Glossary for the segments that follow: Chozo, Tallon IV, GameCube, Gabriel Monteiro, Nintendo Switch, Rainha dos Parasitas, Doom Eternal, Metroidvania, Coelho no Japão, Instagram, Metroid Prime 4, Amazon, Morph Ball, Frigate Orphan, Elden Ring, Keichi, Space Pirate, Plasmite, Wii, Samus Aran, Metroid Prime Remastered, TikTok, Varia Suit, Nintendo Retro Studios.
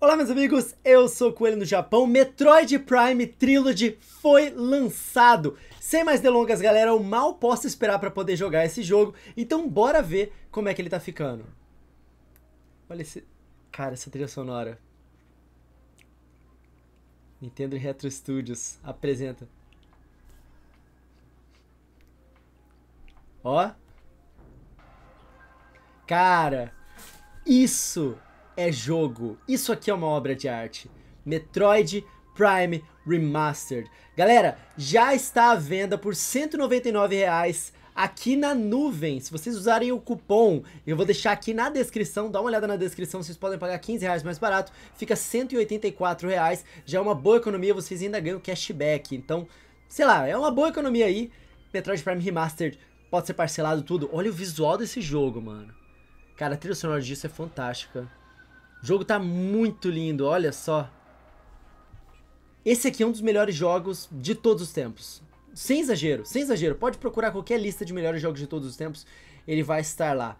Olá meus amigos, eu sou o Coelho no Japão. Metroid Prime Trilogy foi lançado. Sem mais delongas galera, eu mal posso esperar para poder jogar esse jogo, então bora ver como é que ele tá ficando. Olha esse... cara, essa trilha sonora. Nintendo Retro Studios apresenta. Ó. Cara, isso... é jogo. Isso aqui é uma obra de arte. Metroid Prime Remastered. Galera, já está à venda por R$ 199,00 aqui na Nuuvem. Se vocês usarem o cupom, eu vou deixar aqui na descrição, dá uma olhada na descrição, vocês podem pagar R$ 15,00 mais barato, fica R$ 184,00. Já é uma boa economia, vocês ainda ganham cashback. Então, sei lá, é uma boa economia aí. Metroid Prime Remastered pode ser parcelado tudo. Olha o visual desse jogo, mano. Cara, a trilha sonora disso é fantástica. O jogo tá muito lindo, olha só. Esse aqui é um dos melhores jogos de todos os tempos. Sem exagero, sem exagero. Pode procurar qualquer lista de melhores jogos de todos os tempos, ele vai estar lá.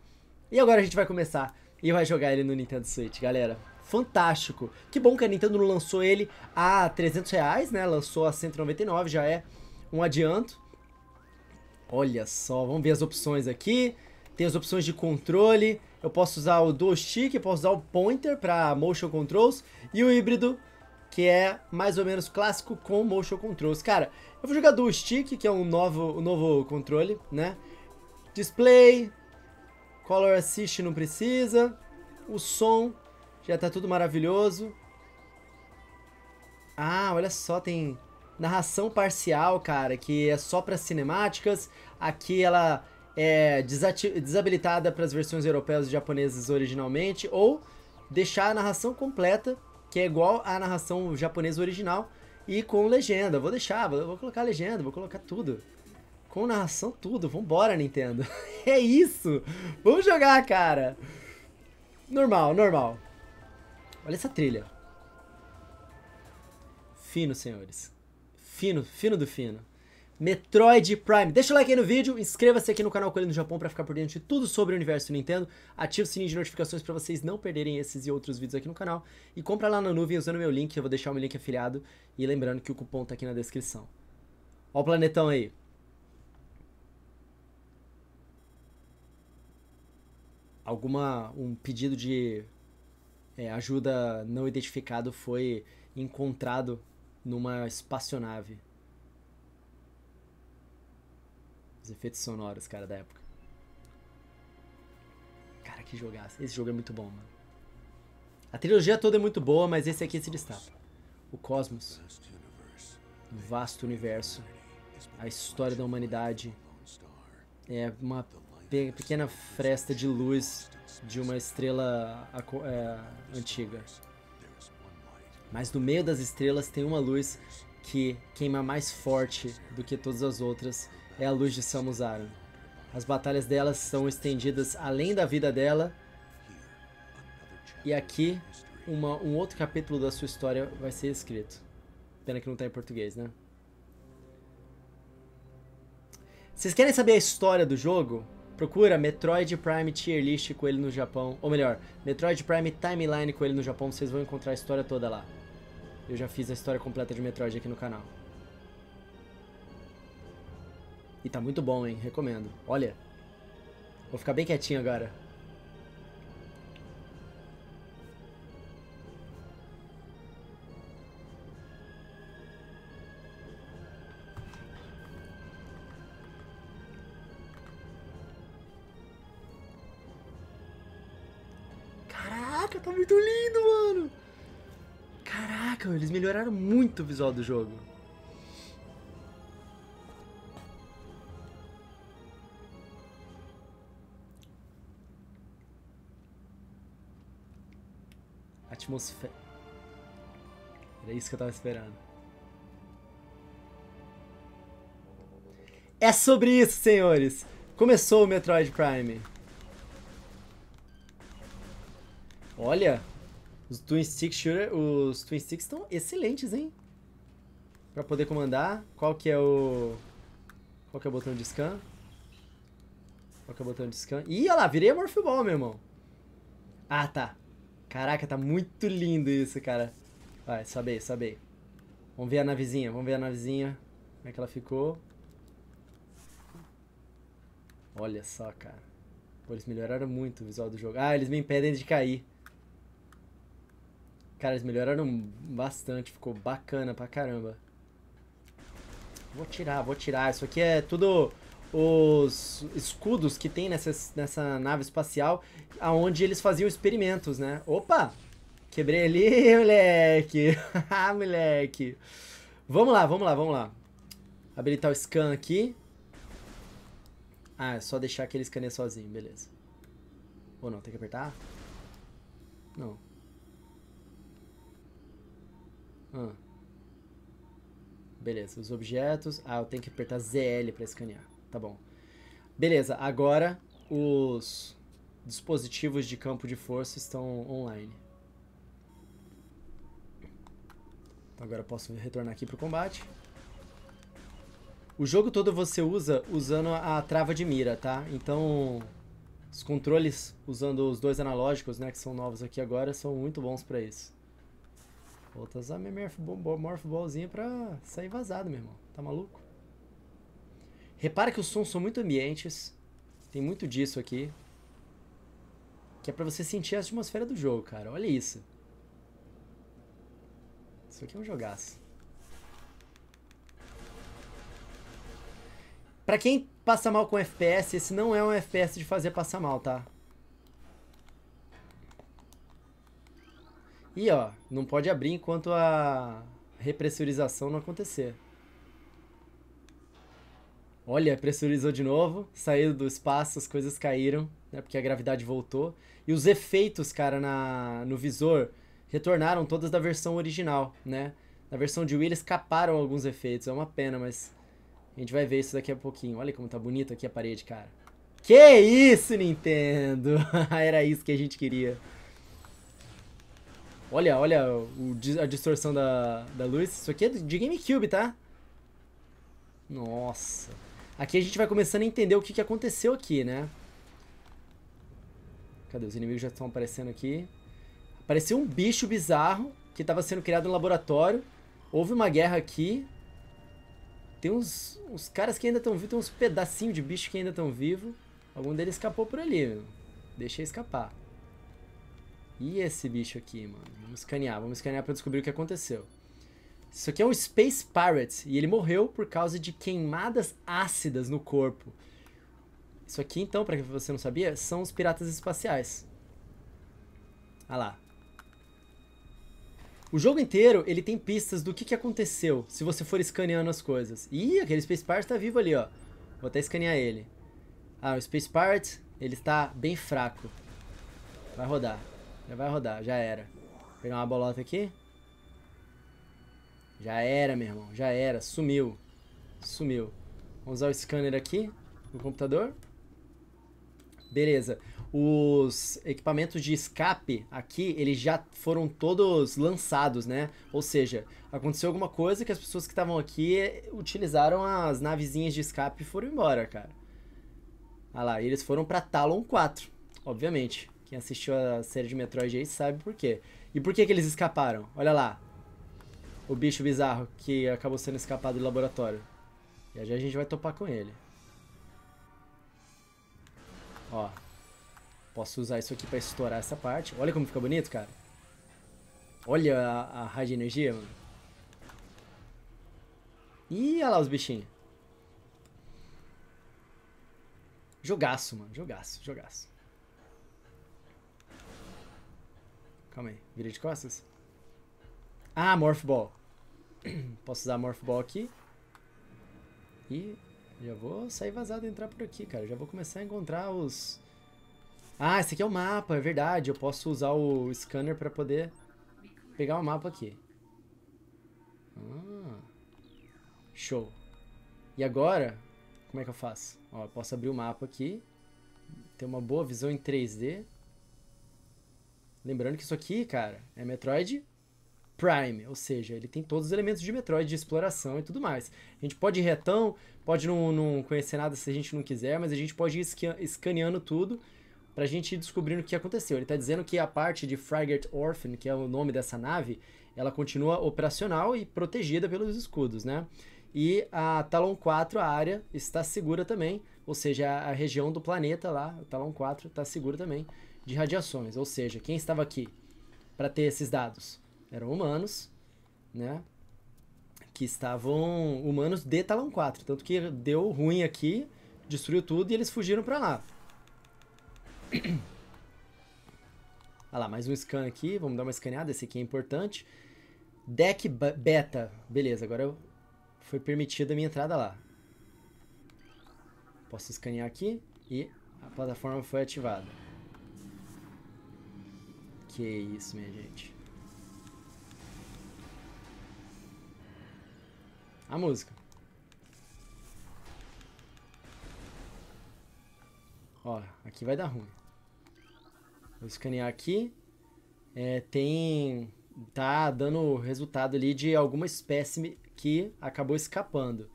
E agora a gente vai começar e vai jogar ele no Nintendo Switch, galera. Fantástico. Que bom que a Nintendo não lançou ele a R$ 300, né? Lançou a 199, já é um adianto. Olha só, vamos ver as opções aqui. Tem as opções de controle. Eu posso usar o Dual Stick, eu posso usar o Pointer para Motion Controls e o Híbrido, que é mais ou menos clássico com Motion Controls. Cara, eu vou jogar Dual Stick, que é um novo controle, né? Display, Color Assist não precisa, o som já tá tudo maravilhoso. Ah, olha só, tem narração parcial, cara, que é só para cinemáticas. Aqui ela... é desabilitada para as versões europeias e japonesas originalmente, ou deixar a narração completa, que é igual à narração japonesa original, e com legenda. Vou deixar, vou colocar legenda, vou colocar tudo. Com narração tudo, vambora Nintendo. É isso, vamos jogar, cara. Normal, normal. Olha essa trilha. Fino, senhores. Fino, fino do fino. Metroid Prime. Deixa o like aí no vídeo, inscreva-se aqui no canal Coelho no Japão para ficar por dentro de tudo sobre o universo Nintendo, ative o sininho de notificações para vocês não perderem esses e outros vídeos aqui no canal e compra lá na Nuuvem usando o meu link, eu vou deixar o meu link afiliado e lembrando que o cupom tá aqui na descrição. Ó o planetão aí. Um pedido de ajuda não identificado foi encontrado numa espaçonave. Efeitos sonoros, cara, da época. Cara, que jogaço. Esse jogo é muito bom, mano. A trilogia toda é muito boa, mas esse aqui se destaca. O cosmos, o vasto universo, a história da humanidade é uma pequena fresta de luz de uma estrela antiga. Mas no meio das estrelas tem uma luz que queima mais forte do que todas as outras. É a luz de Samus Aran. As batalhas delas são estendidas além da vida dela. E aqui, um outro capítulo da sua história vai ser escrito. Pena que não tá em português, né? Vocês querem saber a história do jogo? Procura Metroid Prime Tier List Coelho no Japão. Ou melhor, Metroid Prime Timeline Coelho no Japão. Vocês vão encontrar a história toda lá. Eu já fiz a história completa de Metroid aqui no canal. E tá muito bom, hein? Recomendo. Olha. Vou ficar bem quietinho agora. Caraca, tá muito lindo, mano. Caraca, eles melhoraram muito o visual do jogo. Atmosfera. Era isso que eu tava esperando. É sobre isso, senhores! Começou o Metroid Prime. Olha! Os Twin Sticks estão excelentes, hein? Pra poder comandar. Qual que é o botão de scan? Ih, olha lá! Virei a Morph Ball, meu irmão. Ah, tá. Caraca, tá muito lindo isso, cara. Vai, sobe aí, sobe aí. Vamos ver a navezinha, vamos ver a navezinha. Como é que ela ficou. Olha só, cara. Pô, eles melhoraram muito o visual do jogo. Ah, eles me impedem de cair. Cara, eles melhoraram bastante. Ficou bacana pra caramba. Vou tirar, vou tirar. Isso aqui é tudo os escudos que tem nessa nave espacial, aonde eles faziam experimentos, né? Opa! Quebrei ali, moleque! Ah, moleque! Vamos lá, vamos lá, vamos lá. Habilitar o scan aqui. Ah, é só deixar que ele escaneie sozinho, beleza. Ou não, tem que apertar? Não. Ah. Beleza, os objetos... Ah, eu tenho que apertar ZL para escanear. Tá bom. Beleza, agora os dispositivos de campo de força estão online. Agora eu posso retornar aqui pro combate. O jogo todo você usa usando a trava de mira, tá? Então, os controles usando os dois analógicos, né, que são novos aqui agora, são muito bons pra isso. Volta a usar minha Morph Ballzinha pra sair vazado, meu irmão. Tá maluco? Repara que os sons são muito ambientes. Tem muito disso aqui. Que é pra você sentir a atmosfera do jogo, cara. Olha isso. Isso aqui é um jogaço. Pra quem passa mal com FPS, esse não é um FPS de fazer passar mal, tá? E ó, não pode abrir enquanto a repressurização não acontecer. Olha, pressurizou de novo, saiu do espaço, as coisas caíram, né? Porque a gravidade voltou. E os efeitos, cara, no visor retornaram todas da versão original, né? Na versão de Wii eles caparam alguns efeitos, é uma pena, mas a gente vai ver isso daqui a pouquinho. Olha como tá bonito aqui a parede, cara. Que isso, Nintendo! Era isso que a gente queria. Olha, olha a distorção da luz. Isso aqui é de GameCube, tá? Nossa. Aqui a gente vai começando a entender o que aconteceu aqui, né? Cadê? Os inimigos já estão aparecendo aqui. Apareceu um bicho bizarro que estava sendo criado no laboratório. Houve uma guerra aqui. Tem uns caras que ainda estão vivos. Tem uns pedacinhos de bicho que ainda estão vivos. Algum deles escapou por ali, meu. Deixei escapar. E esse bicho aqui, mano? Vamos escanear pra descobrir o que aconteceu. Isso aqui é um Space Pirate, e ele morreu por causa de queimadas ácidas no corpo. Isso aqui, então, pra quem você não sabia, são os piratas espaciais. Ah lá. O jogo inteiro, ele tem pistas do que aconteceu, se você for escaneando as coisas. Ih, aquele Space Pirate tá vivo ali, ó. Vou até escanear ele. Ah, o Space Pirate, ele tá bem fraco. Vai rodar. Já vai rodar, já era. Vou pegar uma bolota aqui. Já era, meu irmão, já era. Sumiu. Sumiu. Vamos usar o scanner aqui no computador. Beleza. Os equipamentos de escape aqui, eles já foram todos lançados, né? Ou seja, aconteceu alguma coisa que as pessoas que estavam aqui utilizaram as navezinhas de escape e foram embora, cara. Ah lá, eles foram pra Tallon IV, obviamente. Quem assistiu a série de Metroid aí sabe por quê. E por que que eles escaparam? Olha lá. O bicho bizarro que acabou sendo escapado do laboratório. E aí a gente vai topar com ele. Ó. Posso usar isso aqui pra estourar essa parte. Olha como fica bonito, cara. Olha a raio de energia, mano. Ih, olha lá os bichinhos. Jogaço, mano. Jogaço, jogaço. Calma aí, vira de costas. Ah, Morph Ball. Posso usar Morph Ball aqui. E já vou sair vazado e entrar por aqui, cara. Já vou começar a encontrar os... Ah, esse aqui é o mapa, é verdade. Eu posso usar o scanner pra poder pegar o mapa aqui. Ah, show. E agora, como é que eu faço? Ó, eu posso abrir o mapa aqui. Ter uma boa visão em 3D. Lembrando que isso aqui, cara, é Metroid Prime, ou seja, ele tem todos os elementos de Metroid, de exploração e tudo mais. A gente pode ir retão, pode não conhecer nada se a gente não quiser, mas a gente pode ir escaneando tudo pra gente ir descobrindo o que aconteceu. Ele tá dizendo que a parte de Frigate Orphan, que é o nome dessa nave, ela continua operacional e protegida pelos escudos, né? E a Tallon IV, a área, está segura também, ou seja, a região do planeta lá, a Tallon IV, está segura também de radiações. Ou seja, quem estava aqui para ter esses dados? Eram humanos, né? Que estavam humanos de Tallon IV, tanto que deu ruim aqui, destruiu tudo e eles fugiram para lá. Olha lá, mais um scan aqui, vamos dar uma escaneada, esse aqui é importante. Deck Beta, beleza, agora eu... Foi permitida a minha entrada lá. Posso escanear aqui e a plataforma foi ativada. Que isso, minha gente. A música. Ó, aqui vai dar ruim. Vou escanear aqui. É, tem... Tá dando resultado ali de alguma espécie... que acabou escapando.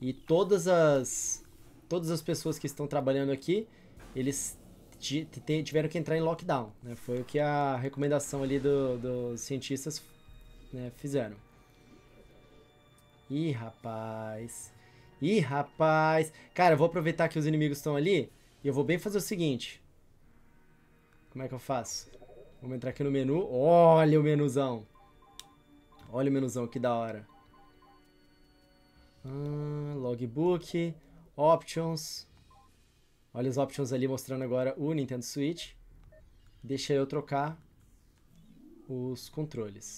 E todas as pessoas que estão trabalhando aqui, eles tiveram que entrar em lockdown, né? Foi o que a recomendação ali dos cientistas, né, fizeram. Ih, rapaz. Ih, rapaz. Cara, eu vou aproveitar que os inimigos estão ali e eu vou bem fazer o seguinte. Como é que eu faço? Vamos entrar aqui no menu. Olha o menuzão. Olha o menuzão, que da hora. Logbook, options. Olha os options ali mostrando agora o Nintendo Switch. Deixa eu trocar os controles.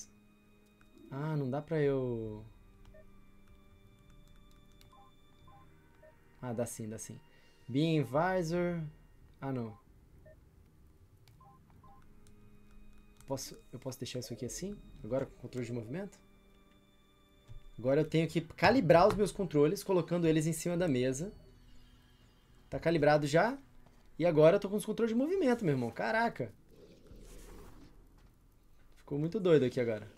Ah, não dá pra eu... Ah, dá sim, dá sim. Beam, visor... Ah, não. Eu posso deixar isso aqui assim? Agora com controle de movimento? Agora eu tenho que calibrar os meus controles, colocando eles em cima da mesa. Tá calibrado já. E agora eu tô com os controles de movimento, meu irmão. Caraca. Ficou muito doido aqui agora.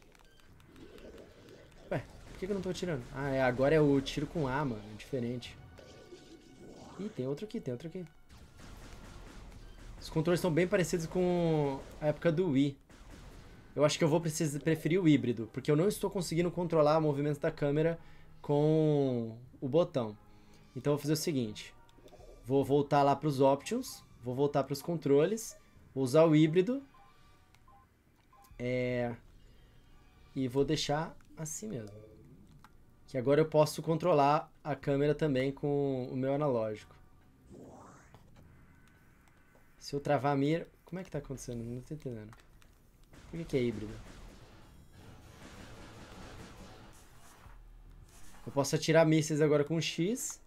Ué, por que eu não tô atirando? Ah, é, agora é o tiro com A, mano. É diferente. Ih, tem outro aqui, tem outro aqui. Os controles estão bem parecidos com a época do Wii. Eu acho que eu vou preferir o híbrido, porque eu não estou conseguindo controlar o movimento da câmera com o botão. Então eu vou fazer o seguinte, vou voltar lá para os options, vou voltar para os controles, vou usar o híbrido e vou deixar assim mesmo. Que agora eu posso controlar a câmera também com o meu analógico. Se eu travar a mira... Como é que está acontecendo? Não estou entendendo. Por que é híbrido? Eu posso atirar mísseis agora com X.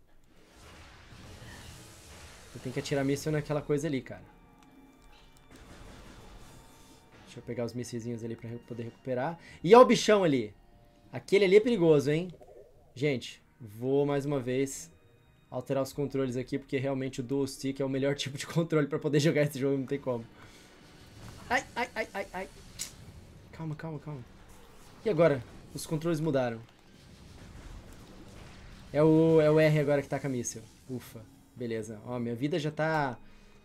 Eu tenho que atirar míssil naquela coisa ali, cara. Deixa eu pegar os míssezinhos ali pra poder recuperar. E olha o bichão ali. Aquele ali é perigoso, hein? Gente, vou mais uma vez alterar os controles aqui, porque realmente o Dual Stick é o melhor tipo de controle pra poder jogar esse jogo, não tem como. Ai, ai, ai, ai, ai. Calma, calma, calma. E agora? Os controles mudaram. É o R agora que tá com a míssil. Ufa. Beleza. Ó, minha vida já tá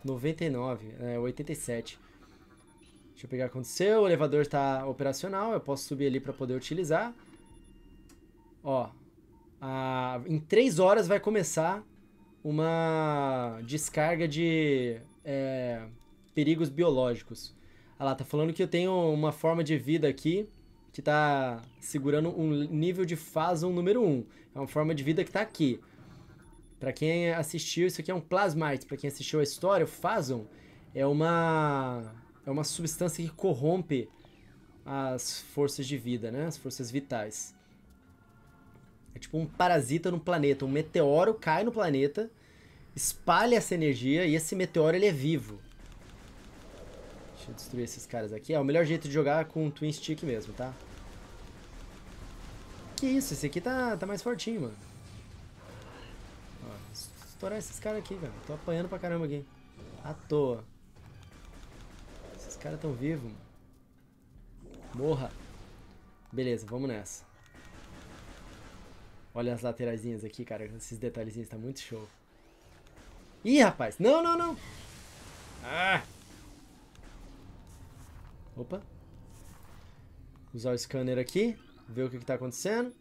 99, 87. Deixa eu pegar o que aconteceu. O elevador tá operacional. Eu posso subir ali pra poder utilizar. Ó. Em 3 horas vai começar uma descarga de perigos biológicos. Ah lá, tá falando que eu tenho uma forma de vida aqui que tá segurando um nível de Phazon número 1. É uma forma de vida que tá aqui. Pra quem assistiu, isso aqui é um Plasmite. Pra quem assistiu a história, o Phazon é uma substância que corrompe as forças de vida, né? As forças vitais. É tipo um parasita no planeta. Um meteoro cai no planeta, espalha essa energia e esse meteoro ele é vivo. Deixa eu destruir esses caras aqui. É o melhor jeito de jogar com um Twin Stick mesmo, tá? Que isso? Esse aqui tá mais fortinho, mano. Ó, estourar esses caras aqui, cara. Tô apanhando pra caramba aqui. À toa. Esses caras tão vivos, mano. Morra. Beleza, vamos nessa. Olha as lateraisinhas aqui, cara. Esses detalhezinhos tá muito show. Ih, rapaz. Não, não, não. Ah! Opa. Usar o scanner aqui, ver o que está acontecendo.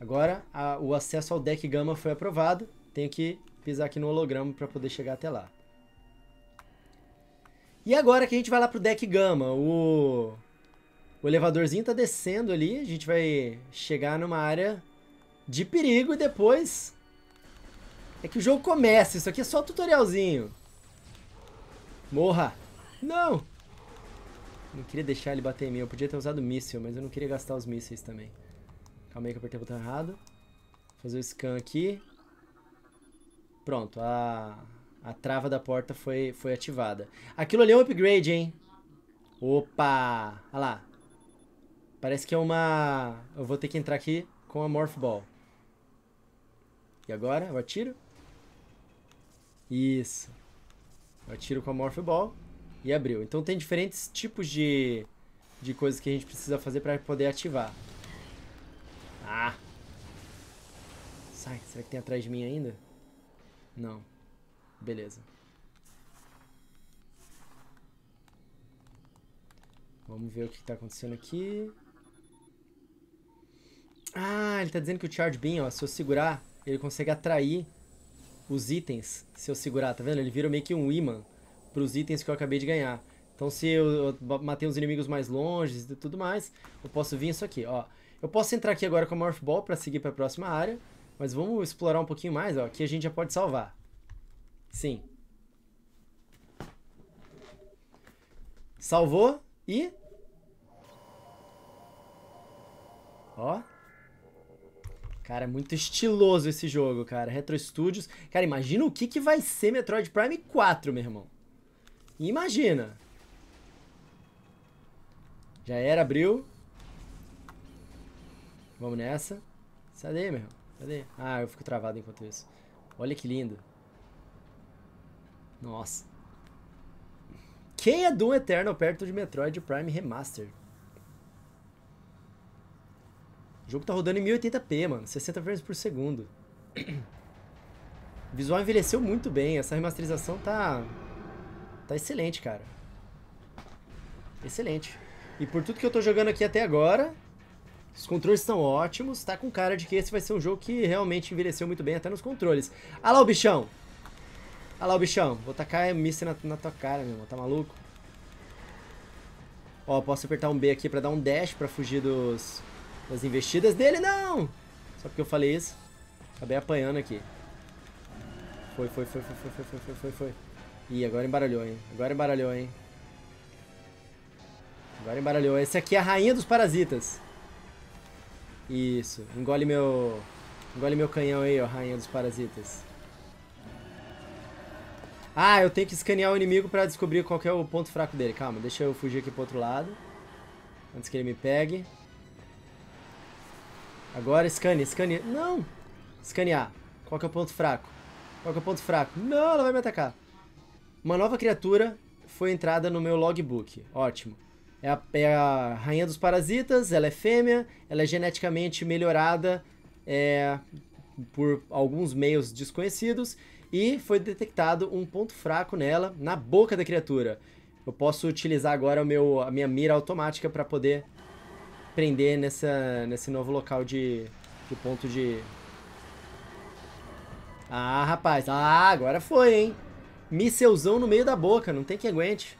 Agora o acesso ao deck Gama foi aprovado. Tenho que pisar aqui no holograma para poder chegar até lá. E agora que a gente vai lá pro deck Gama, o elevadorzinho tá descendo ali. A gente vai chegar numa área de perigo e depois é que o jogo começa. Isso aqui é só tutorialzinho. Morra! Não! Não queria deixar ele bater em mim. Eu podia ter usado míssil, mas eu não queria gastar os mísseis também. Calma aí que eu apertei o botão errado. Fazer o scan aqui. Pronto, a trava da porta foi ativada. Aquilo ali é um upgrade, hein? Opa! Olha lá. Parece que é uma... Eu vou ter que entrar aqui com a Morph Ball. E agora? Eu atiro? Isso. Eu atiro com a Morph Ball e abriu. Então tem diferentes tipos de coisas que a gente precisa fazer para poder ativar. Ah! Sai, será que tem atrás de mim ainda? Não. Beleza. Vamos ver o que está acontecendo aqui. Ah, ele está dizendo que o Charge Beam, ó, se eu segurar, ele consegue atrair os itens. Se eu segurar, tá vendo? Ele vira meio que um imã para os itens que eu acabei de ganhar. Então se eu matei os inimigos mais longe e tudo mais, eu posso vir isso aqui, ó. Eu posso entrar aqui agora com a Morph Ball para seguir para a próxima área, mas vamos explorar um pouquinho mais, ó. Aqui a gente já pode salvar. Sim. Salvou e... Ó. Cara, é muito estiloso esse jogo, cara. Retro Studios. Cara, imagina o que vai ser Metroid Prime 4, meu irmão. Imagina. Já era, abriu. Vamos nessa. Sai daí, meu irmão. Cadê? Ah, eu fico travado enquanto isso. Olha que lindo. Nossa. Quem é Doom Eternal perto de Metroid Prime Remastered? O jogo tá rodando em 1080p, mano. 60 frames por segundo. O visual envelheceu muito bem. Essa remasterização tá excelente, cara. Excelente. E por tudo que eu tô jogando aqui até agora, os controles estão ótimos. Tá com cara de que esse vai ser um jogo que realmente envelheceu muito bem até nos controles. Ah lá o bichão! Olha lá o bichão, vou tacar a míssil na tua cara, meu irmão, tá maluco? Ó, posso apertar um B aqui pra dar um dash pra fugir das investidas dele, não! Só porque eu falei isso, acabei apanhando aqui. Foi. Ih, agora embaralhou, hein? Agora embaralhou. Esse aqui é a Rainha dos Parasitas. Isso, engole meu canhão aí, ó, Rainha dos Parasitas. Ah, eu tenho que escanear o inimigo pra descobrir qual que é o ponto fraco dele. Calma, deixa eu fugir aqui pro outro lado. Antes que ele me pegue. Agora escane. Não! Escanear. Qual que é o ponto fraco? Não, ela vai me atacar. Uma nova criatura foi entrada no meu logbook. Ótimo. É a Rainha dos Parasitas, ela é fêmea, ela é geneticamente melhorada por alguns meios desconhecidos. E foi detectado um ponto fraco nela, na boca da criatura. Eu posso utilizar agora a minha mira automática para poder prender nesse novo local de ponto de... Ah, rapaz. Ah, agora foi, hein? Mísselzão no meio da boca. Não tem quem aguente.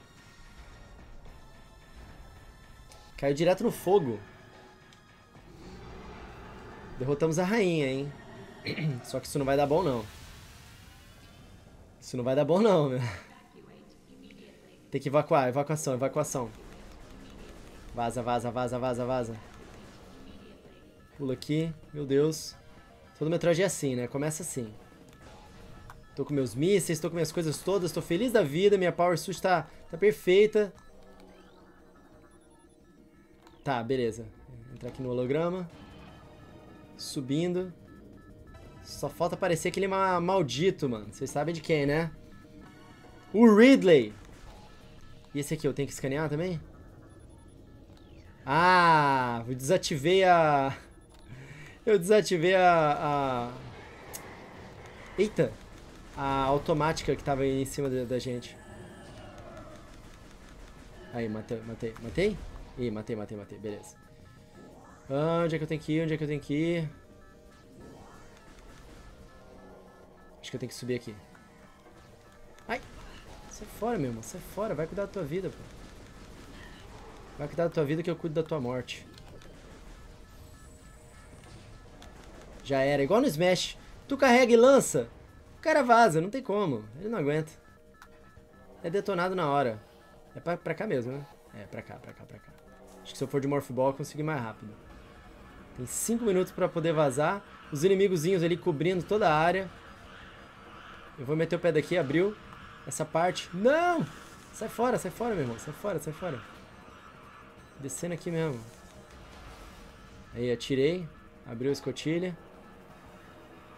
Caiu direto no fogo. Derrotamos a rainha, hein? Só que isso não vai dar bom, não. Isso não vai dar bom, não, meu. Tem que evacuar. Evacuação. Vaza. Pula aqui. Meu Deus. Todo Metroid é assim, né? Começa assim. Tô com meus mísseis, tô com minhas coisas todas. Tô feliz da vida. Minha Power Suit tá perfeita. Tá, beleza. Vou entrar aqui no holograma. Subindo. Só falta aparecer aquele maldito, mano. Vocês sabem de quem, né? O Ridley! E esse aqui, eu tenho que escanear também? Ah! Eu desativei a... Eita! A automática que tava aí em cima da gente. Aí, matei? Ih, matei, beleza. Ah, onde é que eu tenho que ir? Acho que eu tenho que subir aqui. Ai! Sai fora, meu irmão, sai fora. Vai cuidar da tua vida, pô. Vai cuidar da tua vida que eu cuido da tua morte. Já era, igual no Smash. Tu carrega e lança, o cara vaza, não tem como. Ele não aguenta. É detonado na hora. É pra cá mesmo, né? É, pra cá. Acho que se eu for de Morph Ball eu consigo ir mais rápido. Tem 5 minutos pra poder vazar. Os inimigozinhos ali cobrindo toda a área. Eu vou meter o pé daqui, abriu. Essa parte... Não! Sai fora, meu irmão. Sai fora. Descendo aqui mesmo. Aí, atirei. Abriu a escotilha.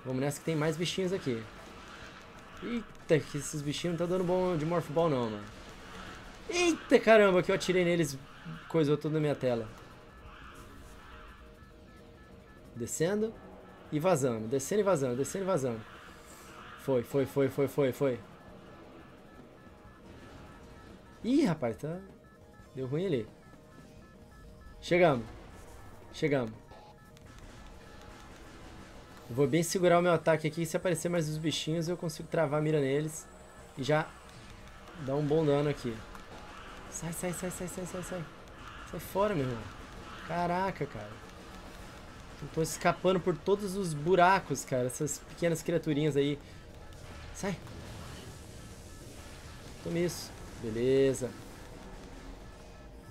Vamos nessa que tem mais bichinhos aqui. Eita, que esses bichinhos não tá dando bom de Morph Ball não, mano. Eita, caramba, que eu atirei neles. Coisou tudo na minha tela. Descendo e vazando. Descendo e vazando. Foi. Ih, rapaz, tá... Deu ruim ali. Chegamos. Eu vou bem segurar o meu ataque aqui. Se aparecer mais os bichinhos, eu consigo travar a mira neles. E já dar um bom dano aqui. Sai. Sai fora, meu irmão. Caraca, cara. Eu tô escapando por todos os buracos, cara. Essas pequenas criaturinhas aí. Sai. Tome isso. Beleza.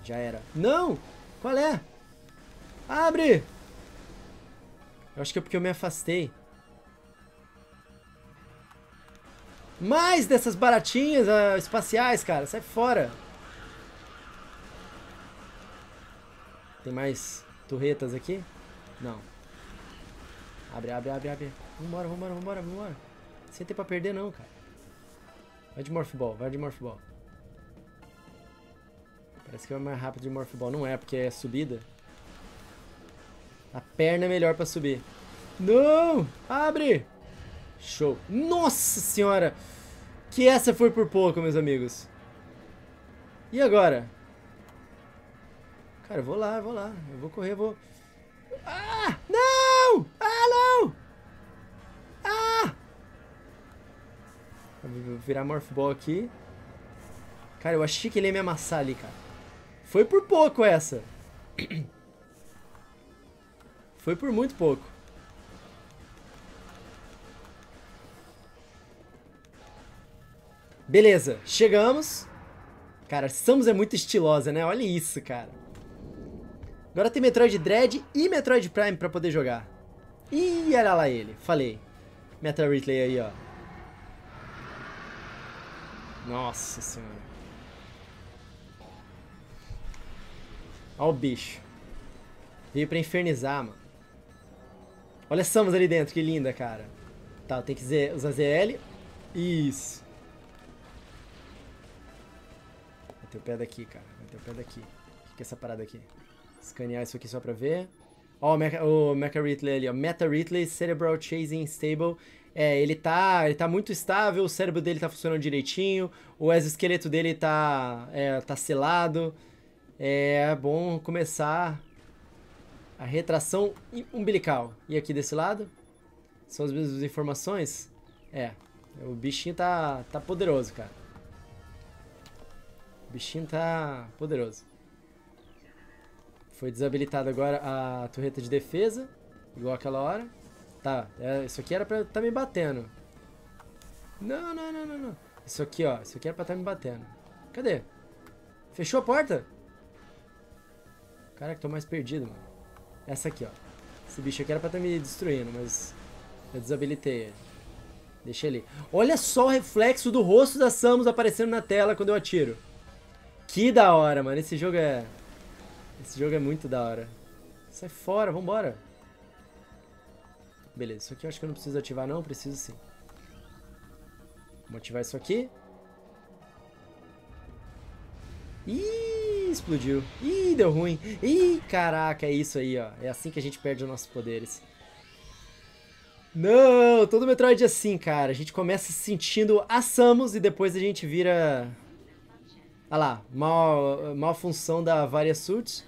Já era. Não! Qual é? Abre! Eu acho que é porque eu me afastei. Mais dessas baratinhas espaciais, cara. Sai fora. Tem mais torretas aqui? Não. Abre. Vambora. Sem tempo pra perder não, cara. Vai de Morph Ball. Parece que é mais rápido de Morph Ball. Não é, porque é subida. A perna é melhor pra subir. Não! Abre! Show! Nossa senhora! Que essa foi por pouco, meus amigos. E agora? Cara, eu vou lá. Eu vou correr, vou... Ah! Não! Ah, não! Ah! Vou virar Morph Ball aqui. Cara, eu achei que ele ia me amassar ali, cara. Foi por pouco essa. Foi por muito pouco. Beleza, chegamos. Cara, Samus é muito estilosa, né? Olha isso, cara. Agora tem Metroid Dread e Metroid Prime pra poder jogar. Ih, olha lá ele. Falei. Meta Ridley aí, ó. Nossa senhora. Olha o bicho. Veio pra infernizar, mano. Olha a Samus ali dentro, que linda, cara. Tá, tem que usar ZL. Isso. Bateu o pé daqui, cara. O que é essa parada aqui? Escanear isso aqui só pra ver. Ó, o Mecha Ridley ali, ó. Meta Ridley, Cerebral Chasing Stable. É, ele tá muito estável, o cérebro dele tá funcionando direitinho. O exoesqueleto dele tá selado. É bom começar... A retração umbilical. E aqui desse lado? São as mesmas informações? É. O bichinho tá poderoso, cara. O bichinho tá poderoso. Foi desabilitada agora a torreta de defesa. Igual aquela hora. Tá. Isso aqui era pra tá me batendo. Não. Isso aqui, ó. Isso aqui era pra tá me batendo. Cadê? Fechou a porta? Caraca, tô mais perdido, mano. Essa aqui, ó. Esse bicho aqui era pra estar me destruindo, mas eu desabilitei ele. Deixei ele. Olha só o reflexo do rosto da Samus aparecendo na tela quando eu atiro. Que da hora, mano. Esse jogo é muito da hora. Sai fora, vambora. Beleza, isso aqui eu acho que eu não preciso ativar não, preciso sim. Vamos ativar isso aqui. Ih, explodiu. Ih, deu ruim. Ih, caraca, é isso aí, ó. É assim que a gente perde os nossos poderes. Não, todo Metroid é assim, cara. A gente começa se sentindo a Samus e depois a gente vira Ah lá, mal função da Varia Suit,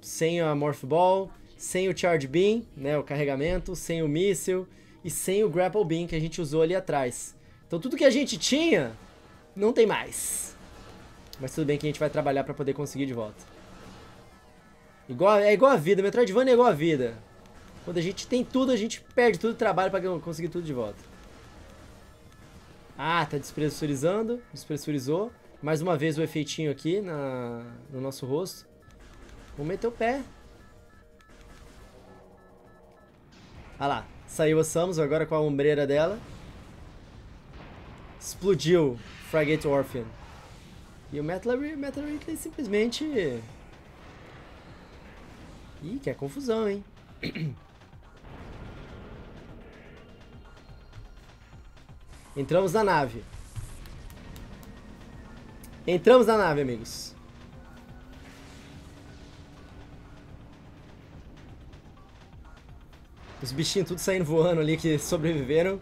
sem a Morph Ball, sem o Charge Beam, né, o carregamento, sem o míssil e sem o Grapple Beam que a gente usou ali atrás. Então tudo que a gente tinha, não tem mais. Mas tudo bem que a gente vai trabalhar para poder conseguir de volta. É igual a vida, Metroidvania é igual a vida. Quando a gente tem tudo, a gente perde tudo e trabalha para conseguir tudo de volta. Ah, tá despressurizando, despressurizou. Mais uma vez o efeitinho aqui no nosso rosto. Vamos meter o pé. Ah lá, saiu a Samus agora com a ombreira dela. Explodiu Frigate Orphan. E o Meta Ridley simplesmente... Ih, que é confusão, hein? Entramos na nave. Entramos na nave, amigos. Os bichinhos tudo saindo voando ali que sobreviveram.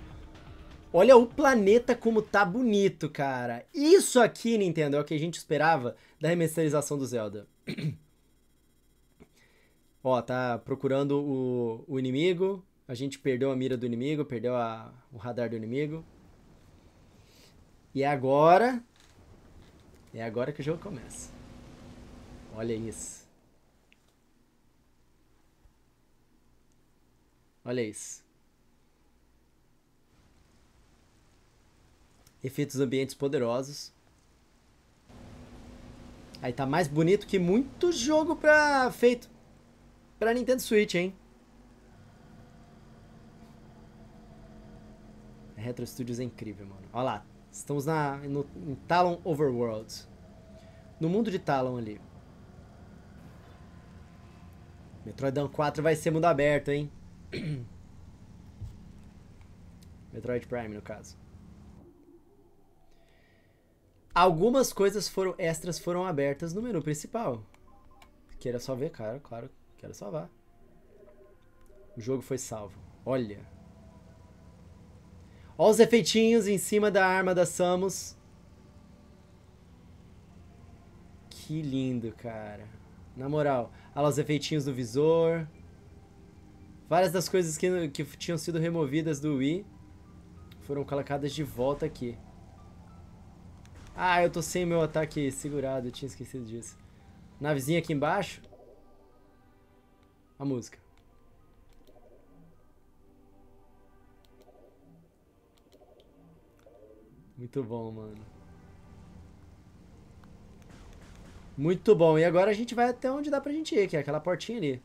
Olha o planeta como tá bonito, cara. Isso aqui, Nintendo, é o que a gente esperava da remasterização do Zelda. Ó, tá procurando o inimigo. A gente perdeu a mira do inimigo, perdeu o radar do inimigo. E agora... É agora que o jogo começa. Olha isso. Olha isso. Efeitos ambientes poderosos. Aí tá mais bonito que muito jogo feito pra Nintendo Switch, hein? A Retro Studios é incrível, mano. Olha lá. Estamos em Tallon Overworld. No mundo de Tallon ali. Metroid Prime 4 vai ser mundo aberto, hein? Metroid Prime, no caso. Algumas coisas extras foram abertas no menu principal. Queira só ver, cara, claro, quero salvar. O jogo foi salvo. Olha. Olha os efeitinhos em cima da arma da Samus. Que lindo, cara. Na moral, olha lá os efeitinhos do visor. Várias das coisas que tinham sido removidas do Wii foram colocadas de volta aqui. Ah, eu tô sem meu ataque segurado, eu tinha esquecido disso. Navezinha aqui embaixo. A música. Muito bom, mano. Muito bom. E agora a gente vai até onde dá pra gente ir, que é aquela portinha ali.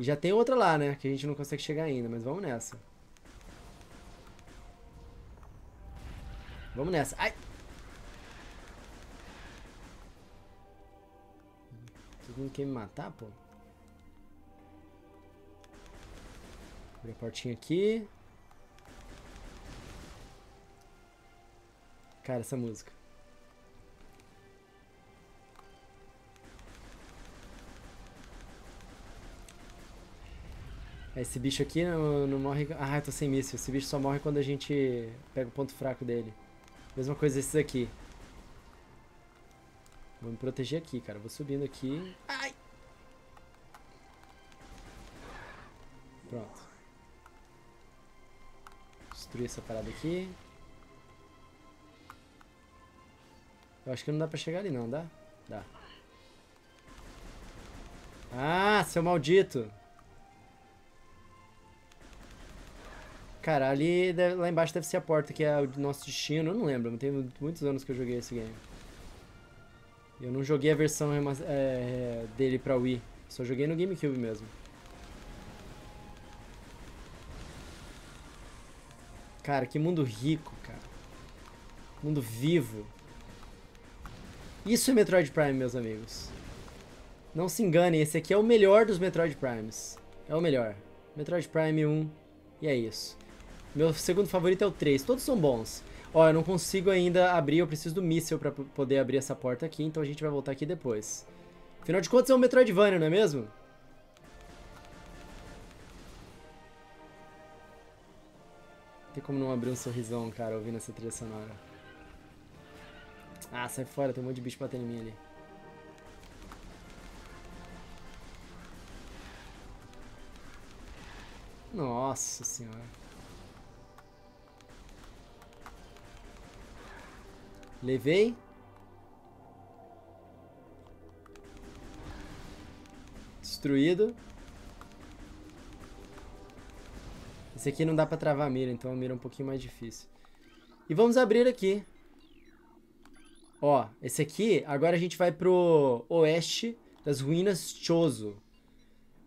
E já tem outra lá, né? Que a gente não consegue chegar ainda, mas vamos nessa. Vamos nessa. Ai! Todo mundo quer me matar, pô? Abrir a portinha aqui. Cara, essa música. Esse bicho aqui não morre... Ah, eu tô sem míssil. Esse bicho só morre quando a gente pega o ponto fraco dele. Mesma coisa esses aqui. Vou me proteger aqui, cara. Vou subindo aqui. Ai! Pronto. Destruir essa parada aqui. Eu acho que não dá pra chegar ali, não. Dá? Dá. Ah, seu maldito! Cara, ali lá embaixo deve ser a porta que é o nosso destino. Eu não lembro, tem muitos anos que eu joguei esse game. Eu não joguei a versão dele pra Wii. Só joguei no GameCube mesmo. Cara, que mundo rico, cara. Mundo vivo. Isso é Metroid Prime, meus amigos. Não se enganem, esse aqui é o melhor dos Metroid Primes. É o melhor. Metroid Prime 1. E é isso. Meu segundo favorito é o 3. Todos são bons. Ó, eu não consigo ainda abrir. Eu preciso do míssil pra poder abrir essa porta aqui. Então a gente vai voltar aqui depois. Afinal de contas é um Metroidvania, não é mesmo? Não tem como não abrir um sorrisão, cara, ouvindo essa trilha sonora. Ah, sai fora, tem um monte de bicho batendo em mim ali. Nossa senhora. Levei. Destruído. Esse aqui não dá pra travar a mira, então a mira é um pouquinho mais difícil. E vamos abrir aqui. Ó, esse aqui, agora a gente vai pro oeste das ruínas Chozo,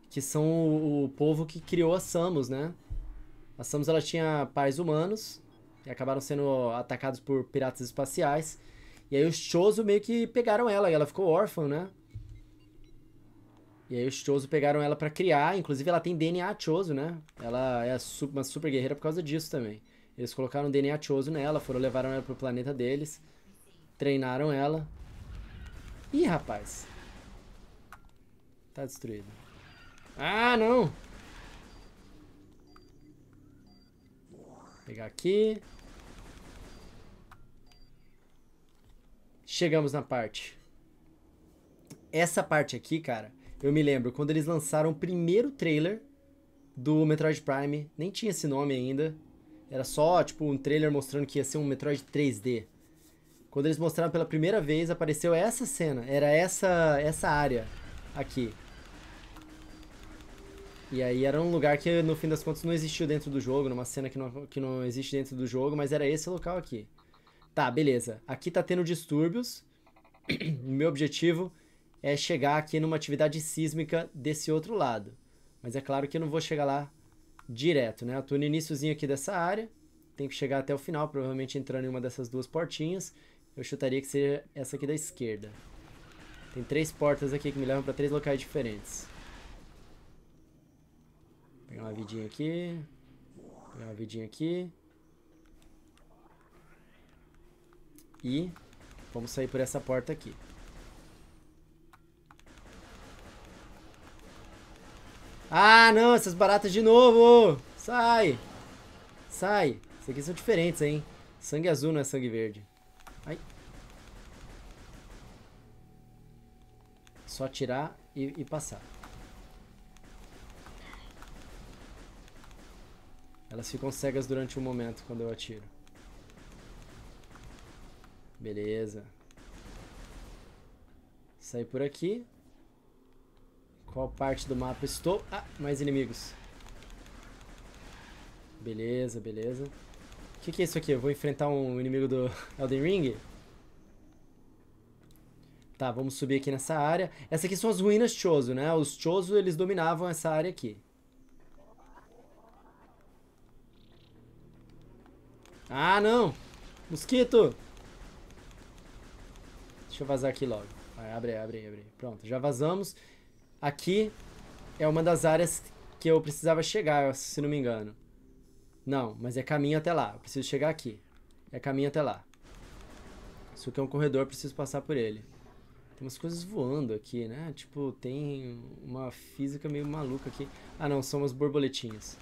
que são o povo que criou a Samus, né? A Samus, ela tinha pais humanos, e acabaram sendo atacados por piratas espaciais, e aí os Chozo meio que pegaram ela, e ela ficou órfã, né? E aí os Chozo pegaram ela pra criar, inclusive ela tem DNA Chozo, né? Ela é uma super guerreira por causa disso também. Eles colocaram DNA Chozo nela, foram, levaram ela pro planeta deles, treinaram ela. Ih, rapaz. Tá destruído. Ah, não! Vou pegar aqui. Chegamos na parte. Essa parte aqui, cara, eu me lembro quando eles lançaram o primeiro trailer do Metroid Prime. Nem tinha esse nome ainda. Era só, tipo, um trailer mostrando que ia ser um Metroid 3D. Quando eles mostraram pela primeira vez, apareceu essa cena. Era essa área aqui. E aí era um lugar que, no fim das contas, não existiu dentro do jogo. Numa cena que não existe dentro do jogo, mas era esse local aqui. Tá, beleza. Aqui tá tendo distúrbios. Meu objetivo é chegar aqui numa atividade sísmica desse outro lado. Mas é claro que eu não vou chegar lá direto, né? Eu tô no iniciozinho aqui dessa área. Tem que chegar até o final, provavelmente entrando em uma dessas duas portinhas. Eu chutaria que seja essa aqui da esquerda. Tem 3 portas aqui que me levam para 3 locais diferentes. Vou pegar uma vidinha aqui. Vou pegar uma vidinha aqui. E vamos sair por essa porta aqui. Ah, não! Essas baratas de novo! Sai! Sai! Essas aqui são diferentes, hein? Sangue azul, não é sangue verde. Ai. Só tirar e passar. Elas ficam cegas durante um momento quando eu atiro. Beleza. Saí por aqui. Qual parte do mapa estou? Ah, mais inimigos. Beleza, beleza. O que é isso aqui? Eu vou enfrentar um inimigo do Elden Ring? Tá, vamos subir aqui nessa área. Essas aqui são as ruínas Chozo, né? Os Chozo, eles dominavam essa área aqui. Ah, não! Mosquito! Deixa eu vazar aqui logo. Vai, abre aí, abre aí, abre aí. Pronto, já vazamos. Aqui é uma das áreas que eu precisava chegar, se não me engano. Não, mas é caminho até lá. Eu preciso chegar aqui. É caminho até lá. Isso aqui é um corredor, preciso passar por ele. Tem umas coisas voando aqui, né? Tipo, tem uma física meio maluca aqui. Ah, não, são umas borboletinhas.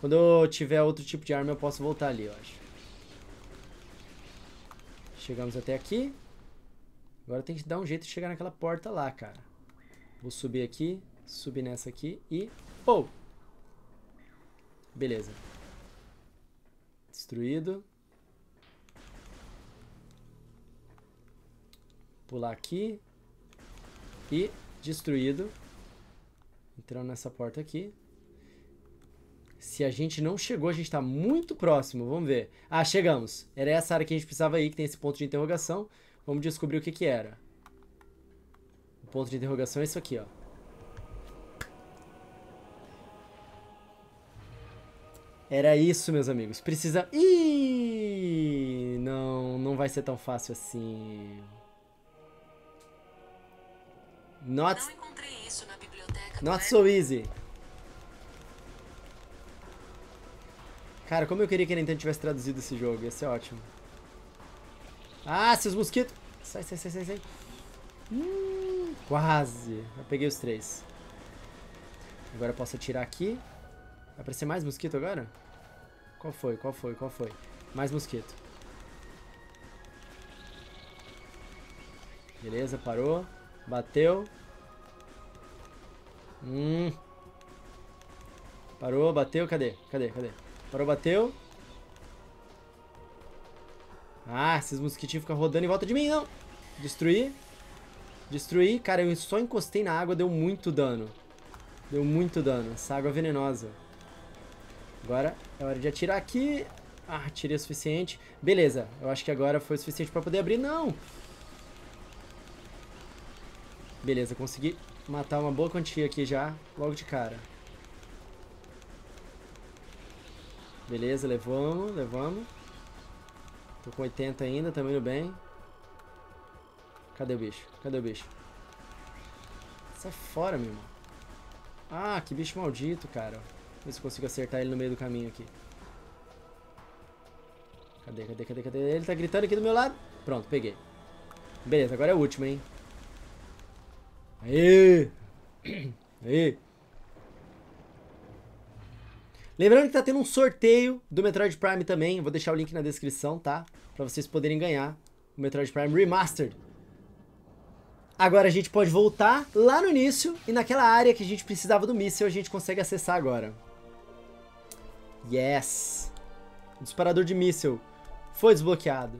Quando eu tiver outro tipo de arma, eu posso voltar ali, eu acho. Chegamos até aqui. Agora tem que dar um jeito de chegar naquela porta lá, cara. Vou subir aqui, subir nessa aqui e... Oh! Beleza. Destruído. Pular aqui. E destruído. Entrando nessa porta aqui. Se a gente não chegou, a gente tá muito próximo. Vamos ver. Ah, chegamos. Era essa área que a gente precisava ir, que tem esse ponto de interrogação. Vamos descobrir o que que era. O ponto de interrogação é isso aqui, ó. Era isso, meus amigos. Precisa... Ih! Não, não vai ser tão fácil assim. Não encontrei isso na biblioteca. Not so easy. Cara, como eu queria que a Nintendo tivesse traduzido esse jogo. Ia ser ótimo. Ah, seus mosquitos! Sai, sai, sai, sai, sai. Quase. Eu peguei os 3. Agora eu posso atirar aqui. Vai aparecer mais mosquito agora? Qual foi? Qual foi? Qual foi? Mais mosquito. Beleza, parou. Bateu. Parou, bateu. Cadê? Cadê? Cadê? Parou, bateu. Ah, esses mosquitinhos ficam rodando em volta de mim, não. Destruí. Destruí. Cara, eu só encostei na água, deu muito dano. Deu muito dano. Essa água é venenosa. Agora é hora de atirar aqui. Ah, atirei o suficiente. Beleza, eu acho que agora foi o suficiente pra poder abrir. Não! Beleza, consegui matar uma boa quantia aqui já, logo de cara. Beleza, levamos, levamos. Tô com 80 ainda, tá indo bem. Cadê o bicho? Cadê o bicho? Sai fora, meu irmão. Ah, que bicho maldito, cara. Vamos ver se eu consigo acertar ele no meio do caminho aqui. Cadê, cadê, cadê, cadê? Ele tá gritando aqui do meu lado. Pronto, peguei. Beleza, agora é o último, hein? Aê! Aê! Lembrando que tá tendo um sorteio do Metroid Prime também. Vou deixar o link na descrição, tá? Pra vocês poderem ganhar o Metroid Prime Remastered. Agora a gente pode voltar lá no início. E naquela área que a gente precisava do míssil, a gente consegue acessar agora. Yes! O disparador de míssil foi desbloqueado.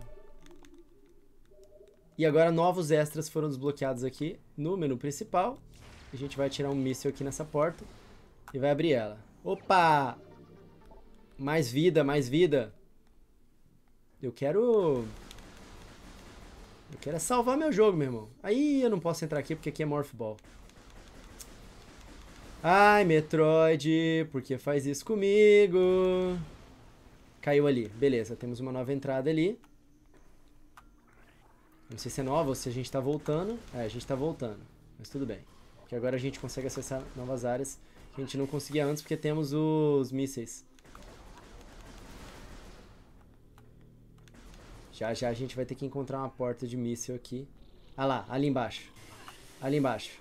E agora novos extras foram desbloqueados aqui no menu principal. A gente vai tirar um míssil aqui nessa porta e vai abrir ela. Opa! Mais vida, mais vida. Eu quero salvar meu jogo, meu irmão. Aí eu não posso entrar aqui porque aqui é Morph Ball. Ai, Metroid, por que faz isso comigo? Caiu ali. Beleza, temos uma nova entrada ali. Não sei se é nova ou se a gente tá voltando. É, a gente tá voltando. Mas tudo bem. Porque agora a gente consegue acessar novas áreas que a gente não conseguia antes porque temos os mísseis. Já já a gente vai ter que encontrar uma porta de míssil aqui. Ah lá, ali embaixo. Ali embaixo.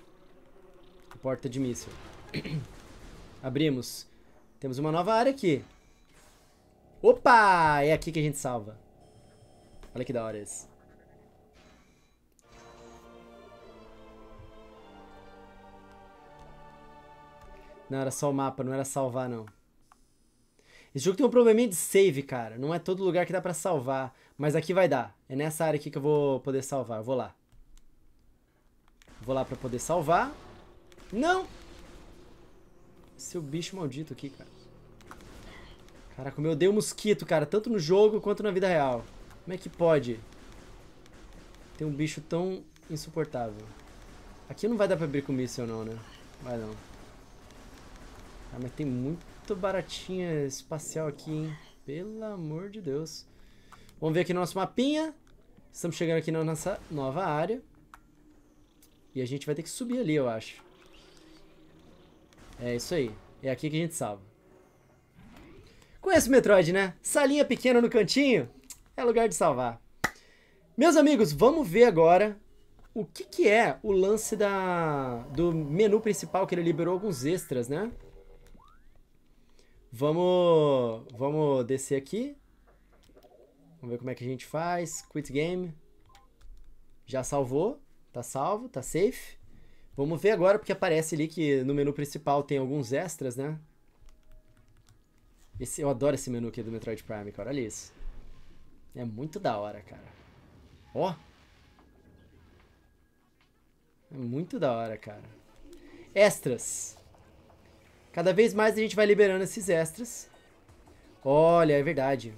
Porta de míssil. Abrimos. Temos uma nova área aqui. Opa! É aqui que a gente salva. Olha que da hora esse. Não, era só o mapa, não era salvar, não. Esse jogo tem um probleminha de save, cara. Não é todo lugar que dá pra salvar. Mas aqui vai dar. É nessa área aqui que eu vou poder salvar. Eu vou lá. Vou lá pra poder salvar. Não! Seu bicho maldito aqui, cara. Caraca, como eu dei um mosquito, cara. Tanto no jogo quanto na vida real. Como é que pode? Tem um bicho tão insuportável. Aqui não vai dar pra abrir com míssil não, né? Vai não. Ah, mas tem muito baratinha espacial aqui, hein? Pelo amor de Deus. Vamos ver aqui no nosso mapinha. Estamos chegando aqui na nossa nova área. E a gente vai ter que subir ali, eu acho. É isso aí. É aqui que a gente salva. Conhece o Metroid, né? Salinha pequena no cantinho é lugar de salvar. Meus amigos, vamos ver agora o que que é o lance do menu principal, que ele liberou alguns extras, né? Vamos descer aqui. Vamos ver como é que a gente faz. Quit game. Já salvou. Tá salvo, tá safe. Vamos ver agora, porque aparece ali que no menu principal tem alguns extras, né? Eu adoro esse menu aqui do Metroid Prime, cara. Olha isso. É muito da hora, cara. Ó. É muito da hora, cara. Extras. Cada vez mais a gente vai liberando esses extras. Olha, é verdade.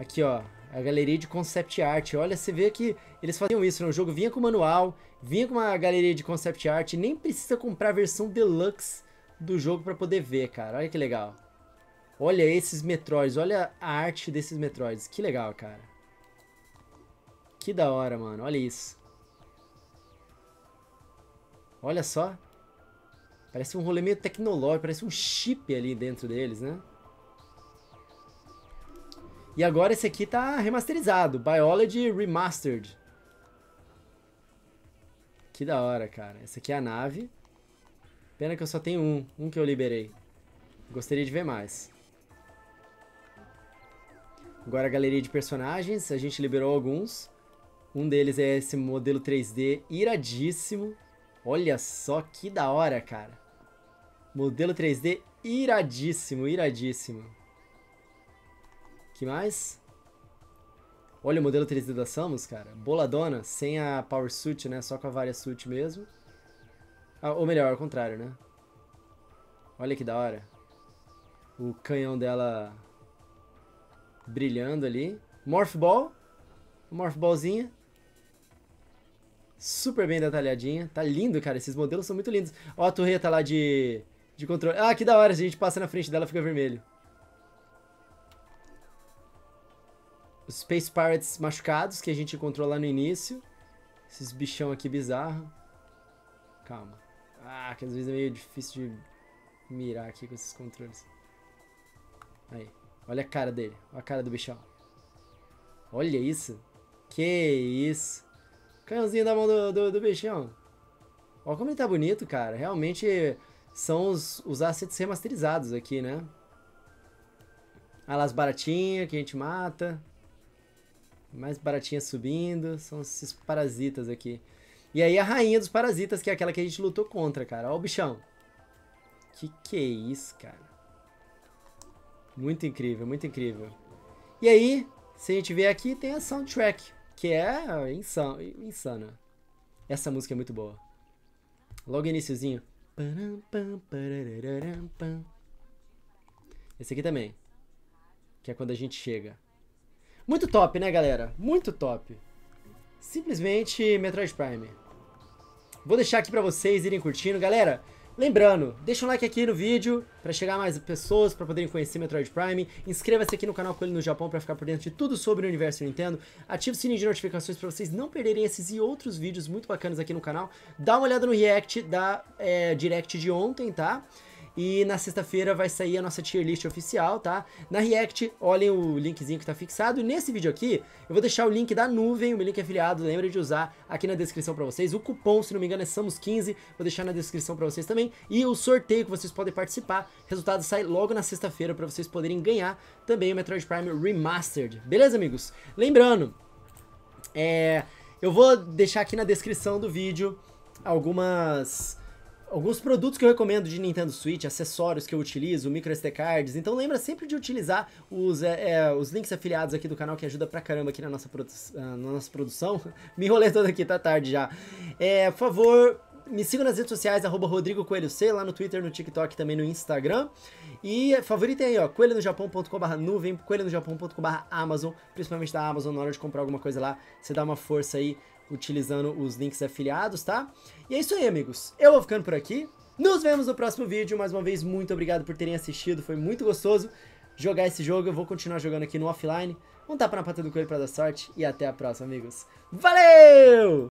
Aqui, ó. A galeria de concept art. Olha, você vê que eles faziam isso, né? O jogo vinha com manual, vinha com uma galeria de concept art. Nem precisa comprar a versão deluxe do jogo pra poder ver, cara. Olha que legal. Olha esses Metroids, olha a arte desses Metroids. Que legal, cara. Que da hora, mano. Olha isso. Olha só. Parece um rolê meio tecnológico, parece um chip ali dentro deles, né? E agora esse aqui tá remasterizado. Biology Remastered. Que da hora, cara. Essa aqui é a nave. Pena que eu só tenho um que eu liberei. Gostaria de ver mais. Agora a galeria de personagens, a gente liberou alguns. Um deles é esse modelo 3D iradíssimo. Olha só que da hora, cara. Modelo 3D iradíssimo, iradíssimo. Que mais? Olha o modelo 3D da Samus, cara. Boladona, sem a Power Suit, né? Só com a Varia Suit mesmo. Ah, ou melhor, ao contrário, né? Olha que da hora. O canhão dela brilhando ali. Morph Ball. Morph Ballzinha. Super bem detalhadinha. Tá lindo, cara. Esses modelos são muito lindos. Ó a torreta lá de controle. Ah, que da hora. A gente passa na frente dela, fica vermelho. Os Space Pirates machucados, que a gente encontrou lá no início. Esses bichão aqui bizarro. Calma. Ah, que às vezes é meio difícil de mirar aqui com esses controles. Aí. Olha a cara dele. Olha a cara do bichão. Olha isso. Que isso. Canhãozinho da mão do bichão. Olha como ele tá bonito, cara. Realmente são os assets remasterizados aqui, né? Olha lá as baratinhas que a gente mata. Mais baratinhas subindo. São esses parasitas aqui. E aí a rainha dos parasitas, que é aquela que a gente lutou contra, cara. Olha o bichão. Que é isso, cara? Muito incrível, muito incrível. E aí, se a gente ver aqui, tem a soundtrack. Que é insana. Essa música é muito boa. Logo iniciozinho. Esse aqui também. Que é quando a gente chega. Muito top, né, galera? Muito top. Simplesmente Metroid Prime. Vou deixar aqui pra vocês irem curtindo. Galera, lembrando, deixa um like aqui no vídeo pra chegar mais pessoas, pra poderem conhecer Metroid Prime. Inscreva-se aqui no canal Coelho no Japão pra ficar por dentro de tudo sobre o universo Nintendo. Ative o sininho de notificações pra vocês não perderem esses e outros vídeos muito bacanas aqui no canal. Dá uma olhada no react da Direct de ontem, tá? E na sexta-feira vai sair a nossa tier list oficial, tá? Na React, olhem o linkzinho que tá fixado. E nesse vídeo aqui, eu vou deixar o link da Nuuvem, o meu link afiliado, lembra de usar aqui na descrição pra vocês. O cupom, se não me engano, é Samus15, vou deixar na descrição pra vocês também. E o sorteio que vocês podem participar, o resultado sai logo na sexta-feira pra vocês poderem ganhar também o Metroid Prime Remastered. Beleza, amigos? Lembrando, eu vou deixar aqui na descrição do vídeo alguns produtos que eu recomendo de Nintendo Switch, acessórios que eu utilizo, micro SD cards. Então lembra sempre de utilizar os links afiliados aqui do canal, que ajuda pra caramba aqui na nossa produção. Me enrolei todo aqui, tá tarde já. Por favor, me sigam nas redes sociais, @RodrigoCoelhoC, lá no Twitter, no TikTok, também no Instagram. E favoritem aí, ó, coelhonojapão.com/Nuuvem, coelhonojapão.com/Amazon, principalmente da Amazon, na hora de comprar alguma coisa lá, você dá uma força aí, utilizando os links afiliados, tá? E é isso aí, amigos. Eu vou ficando por aqui. Nos vemos no próximo vídeo. Mais uma vez, muito obrigado por terem assistido. Foi muito gostoso jogar esse jogo. Eu vou continuar jogando aqui no offline. Um tapa na pata do coelho pra dar sorte. E até a próxima, amigos. Valeu!